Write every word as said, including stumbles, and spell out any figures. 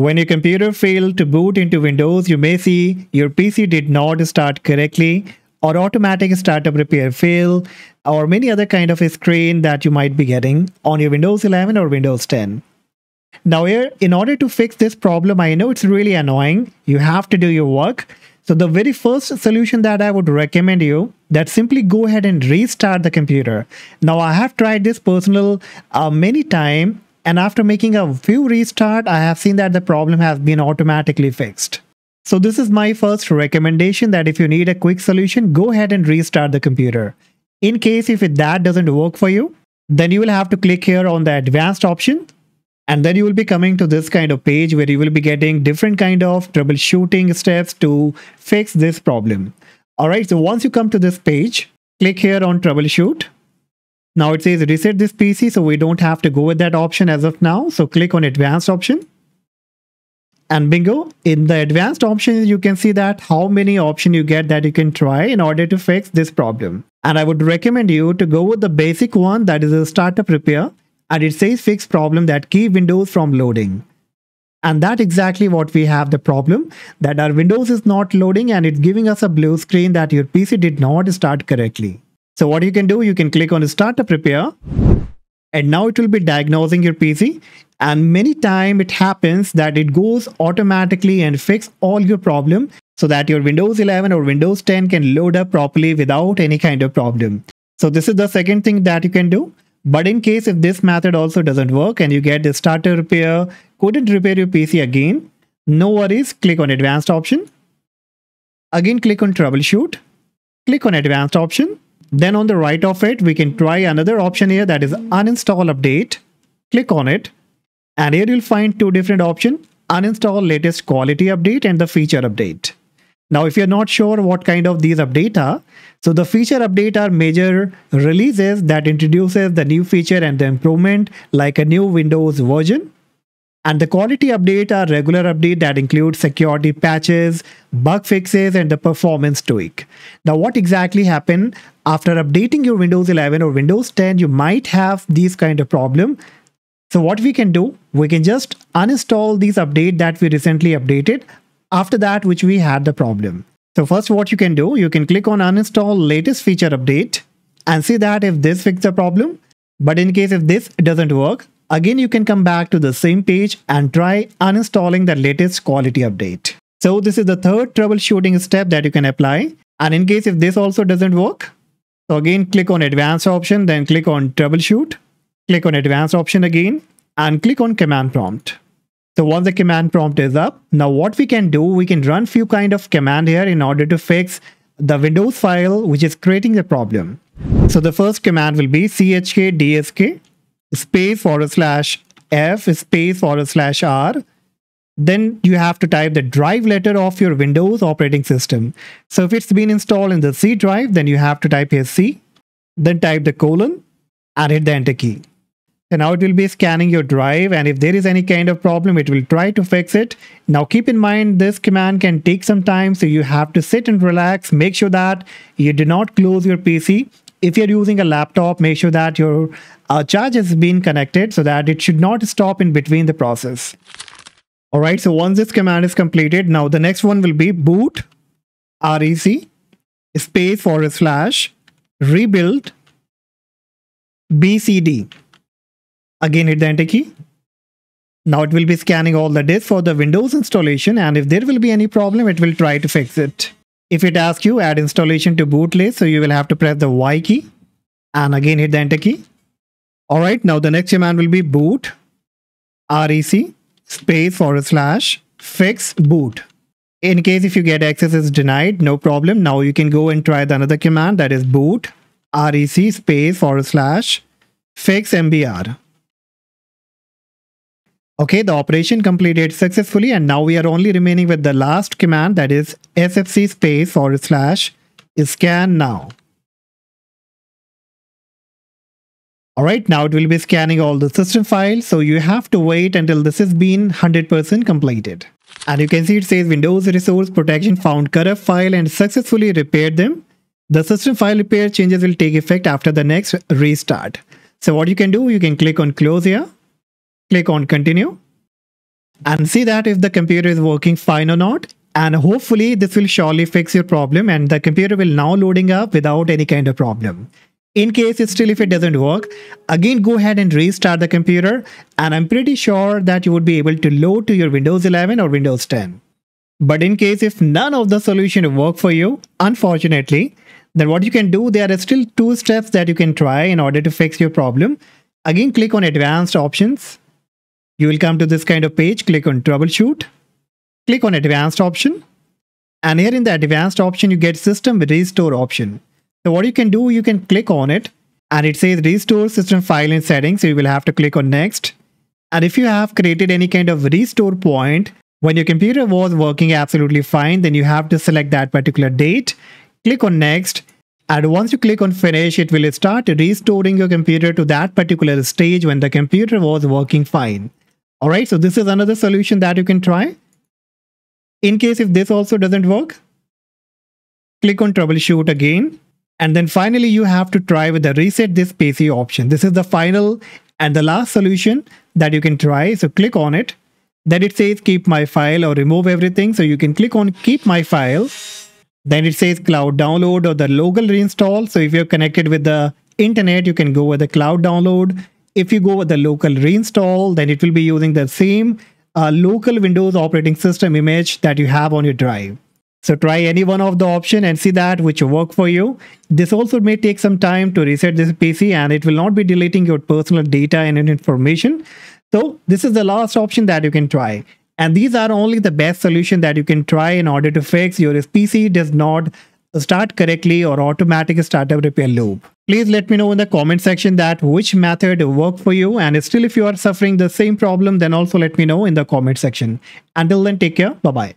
When your computer failed to boot into Windows, you may see your P C did not start correctly, or automatic startup repair fail, or many other kind of a screen that you might be getting on your Windows eleven or Windows ten. Now here, in order to fix this problem, I know it's really annoying, you have to do your work. So the very first solution that I would recommend you, that simply go ahead and restart the computer. Now I have tried this personal uh, many times, and after making a few restart, I have seen that the problem has been automatically fixed. So this is my first recommendation, that if you need a quick solution, go ahead and restart the computer. In case if that doesn't work for you, then you will have to click here on the advanced option. And then you will be coming to this kind of page where you will be getting different kind of troubleshooting steps to fix this problem. Alright, so once you come to this page, click here on troubleshoot. Now it says reset this P C, so we don't have to go with that option as of now. So click on advanced option. And bingo, in the advanced options, you can see that how many options you get that you can try in order to fix this problem. And I would recommend you to go with the basic one, that is a startup repair. And it says fix problem that keep Windows from loading. And that's exactly what we have the problem, that our Windows is not loading and it's giving us a blue screen that your P C did not start correctly. So what you can do, you can click on startup repair. And now it will be diagnosing your P C. And many times it happens that it goes automatically and fix all your problem so that your Windows eleven or Windows ten can load up properly without any kind of problem. So this is the second thing that you can do. But in case if this method also doesn't work and you get the starter repair, couldn't repair your P C again, no worries, click on advanced option. Again, click on troubleshoot, click on advanced option. Then on the right of it, we can try another option here, that is uninstall update. Click on it. And here you'll find two different options, uninstall latest quality update and the feature update. Now, if you're not sure what kind of these updates are, so the feature update are major releases that introduces the new feature and the improvement like a new Windows version. And the quality update are regular update that include security patches, bug fixes, and the performance tweak. Now, what exactly happened after updating your Windows eleven or Windows ten, you might have these kind of problem. So what we can do, we can just uninstall these update that we recently updated. After that, which we had the problem. So first what you can do, you can click on uninstall latest feature update and see that if this fixes the problem. But in case if this doesn't work, again, you can come back to the same page and try uninstalling the latest quality update. So this is the third troubleshooting step that you can apply. And in case if this also doesn't work, so again, click on advanced option, then click on troubleshoot, click on advanced option again, and click on command prompt. So once the command prompt is up, now what we can do, we can run few kind of command here in order to fix the Windows file which is creating the problem. So the first command will be chkdsk space forward slash f space forward slash r. Then you have to type the drive letter of your Windows operating system. So if it's been installed in the C drive, then you have to type here C, then type the colon and hit the enter key. So now it will be scanning your drive, and if there is any kind of problem, it will try to fix it. Now keep in mind this command can take some time, so you have to sit and relax. Make sure that you do not close your P C. If you're using a laptop, make sure that your uh, charge has been connected so that it should not stop in between the process. Alright, so once this command is completed, now the next one will be boot rec space forward slash rebuild bcd. Again, hit the enter key. Now it will be scanning all the disks for the Windows installation, and if there will be any problem, it will try to fix it. If it asks you add installation to boot list, so you will have to press the Y key and again hit the enter key. Alright, now the next command will be boot rec space forward slash fix boot. In case if you get access is denied, no problem. Now you can go and try the another command, that is boot rec space forward slash fix mbr. Okay, the operation completed successfully, and now we are only remaining with the last command, that is sfc space forward slash scan now. Alright, now it will be scanning all the system files, so you have to wait until this has been one hundred percent completed. And you can see it says Windows Resource Protection found corrupt file and successfully repaired them. The system file repair changes will take effect after the next restart. So what you can do, you can click on close here. Click on continue and see that if the computer is working fine or not. And hopefully this will surely fix your problem, and the computer will now loading up without any kind of problem. In case it's still if it doesn't work, again go ahead and restart the computer, and I'm pretty sure that you would be able to load to your Windows eleven or Windows ten. But in case if none of the solution work for you, unfortunately, then what you can do, there are still two steps that you can try in order to fix your problem. Again, click on Advanced Options. You will come to this kind of page, click on Troubleshoot. Click on Advanced Option. And here in the Advanced Option, you get System Restore option. So what you can do, you can click on it, and it says restore system file and settings. So you will have to click on next. And if you have created any kind of restore point when your computer was working absolutely fine, then you have to select that particular date, click on next. And once you click on finish, it will start restoring your computer to that particular stage when the computer was working fine. All right. So this is another solution that you can try. In case if this also doesn't work, click on troubleshoot again. And then finally, you have to try with the reset this P C option. This is the final and the last solution that you can try. So click on it. Then it says keep my file or remove everything. So you can click on keep my file. Then it says cloud download or the local reinstall. So if you're connected with the internet, you can go with the cloud download. If you go with the local reinstall, then it will be using the same uh, local Windows operating system image that you have on your drive. So try any one of the options and see that which work for you. This also may take some time to reset this P C, and it will not be deleting your personal data and information. So this is the last option that you can try. And these are only the best solution that you can try in order to fix your P C does not start correctly or automatic startup repair loop. Please let me know in the comment section that which method worked for you. And still if you are suffering the same problem, then also let me know in the comment section. Until then, take care. Bye-bye.